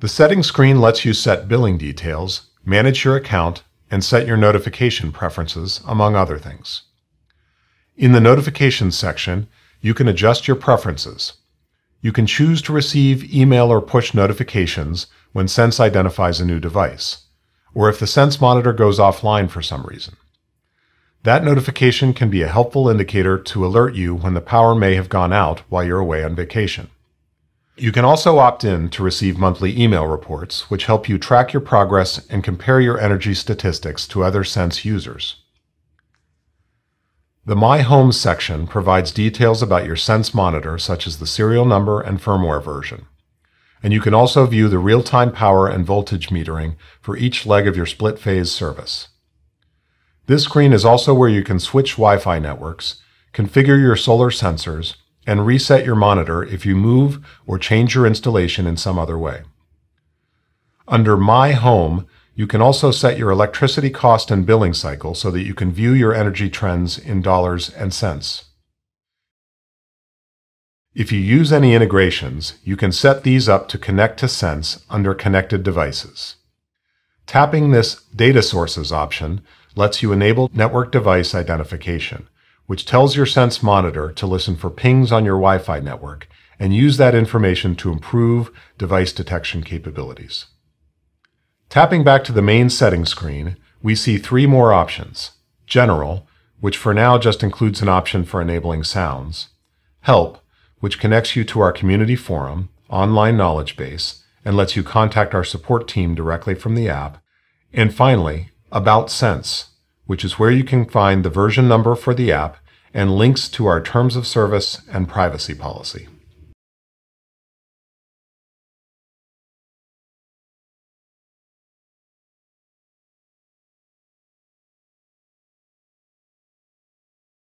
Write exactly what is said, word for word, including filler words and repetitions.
The settings screen lets you set billing details, manage your account, and set your notification preferences, among other things. In the notifications section, you can adjust your preferences. You can choose to receive email or push notifications when Sense identifies a new device, or if the Sense monitor goes offline for some reason. That notification can be a helpful indicator to alert you when the power may have gone out while you're away on vacation. You can also opt in to receive monthly email reports, which help you track your progress and compare your energy statistics to other Sense users. The My Home section provides details about your Sense monitor, such as the serial number and firmware version. And you can also view the real-time power and voltage metering for each leg of your split-phase service. This screen is also where you can switch Wi-Fi networks, configure your solar sensors, and reset your monitor if you move or change your installation in some other way. Under My Home, you can also set your electricity cost and billing cycle so that you can view your energy trends in dollars and cents. If you use any integrations, you can set these up to connect to Sense under Connected Devices. Tapping this Data Sources option lets you enable Network Device Identification, which tells your Sense monitor to listen for pings on your Wi-Fi network and use that information to improve device detection capabilities. Tapping back to the main settings screen, we see three more options: General, which for now just includes an option for enabling sounds; Help, which connects you to our community forum, online knowledge base, and lets you contact our support team directly from the app; and finally, About Sense, which is where you can find the version number for the app and links to our terms of service and privacy policy.